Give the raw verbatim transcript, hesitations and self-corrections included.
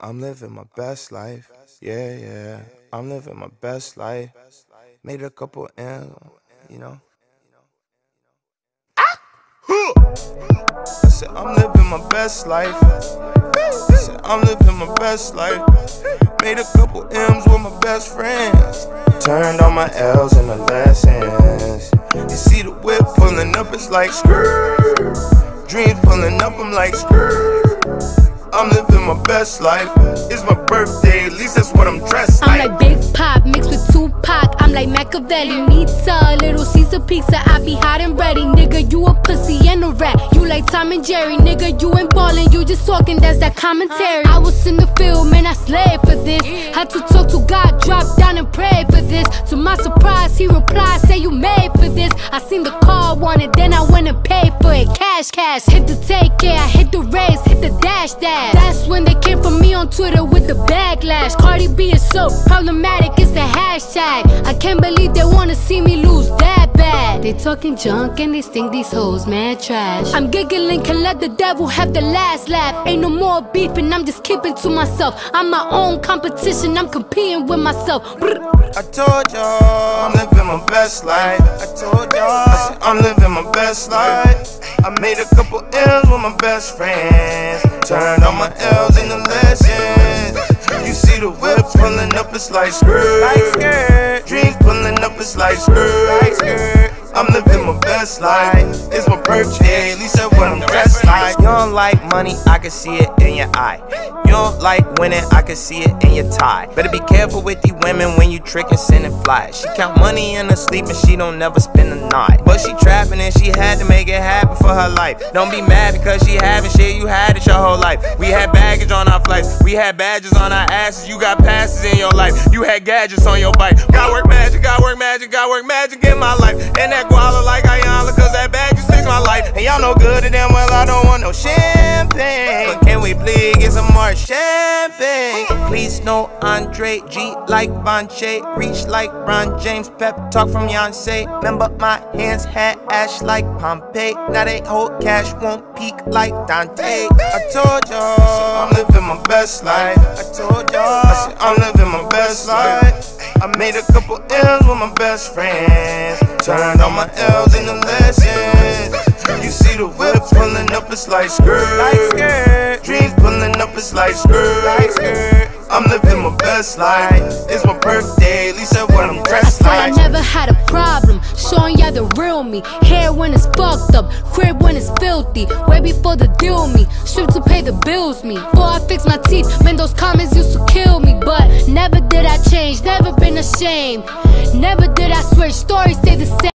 I'm living my best life, yeah, yeah. I'm living my best life. Made a couple M's, you know. Ah! I said I'm living my best life. I said I'm living my best life. Made a couple M's with my best friends. Turned all my L's into lessons. You see the whip pulling up, it's like screw. Dreams pulling up, I'm like screw. I'm living my best life. It's my birthday, at least that's what I'm dressed like. I'm like Big Pop mixed with Tupac. I'm like Machiavelli, Nita, little Caesar pizza. I be hot and ready, nigga. You a pussy and a rat. You like Tom and Jerry, nigga. You ain't ballin', you just talking. That's that commentary. I was in the field, man. I slayed for this. Had to talk to God, drop down and pray for this. To my surprise, he replied, say you made for this. I seen the car, wanted, then I went and paid for it. Cash, cash. Hit the take care, I hit the race, hit the dash dash. That's when they came for me on Twitter with the backlash. Cardi B is so problematic, it's the hashtag. I can't believe they wanna see me lose that bad. They talking junk and they think these hoes mad trash. I'm giggling, can let the devil have the last laugh. Ain't no more beefing, I'm just keeping to myself. I'm my own competition, I'm competing with myself. I told y'all, I'm living my best life. I told y'all, I'm living my best life. I made a couple L's with my best friends. Turned all my L's into lessons. You see the whip pulling up, it's like skirt. Dreams pulling up, it's like skirt. I'm living my best life. It's my birthday, at least that's what I'm dressed like. You don't like money, I can see it in your eye. You don't like winning, I can see it in your tie. Better be careful with these women when you trick and send and fly. She count money in her sleep and she don't never spend a night. But she trapping and she had to make it happen for her life. Don't be mad because she having shit, you had it your whole life. We had baggage on our flights, we had badges on our asses. You got passes in your life, you had gadgets on your bike. God work magic, God work magic, God work magic in my life. And that guala like Ayala, cause that bag you fix my life. And y'all know good and damn well I don't want no champagne. But can we please get some more champagne? Please no Andre G like Von Che. Reach like Ron James, pep talk from Yonsei. Remember my hands had ash like Pompeii. Now they hold cash, won't peak like Dante. I told y'all, I'm living my best life. I told y'all, I said I'm living my best life. I made a couple L's with my best friends. Turned all my L's into lessons. You see the whip pulling up, it's like skirt. Dreams pulling up, it's like skirt. I'm living my best life. It's my birthday, at least that's what I'm dressed like. I said I never had a problem showing y'all the real me. Hair when it's fucked up, crib when it's filthy. Way before the deal me, stripped to pay the bills me. Before I fix my teeth, man, those comments used to kill me. But never did I change, never been ashamed. Never did I switch, stories stay the same.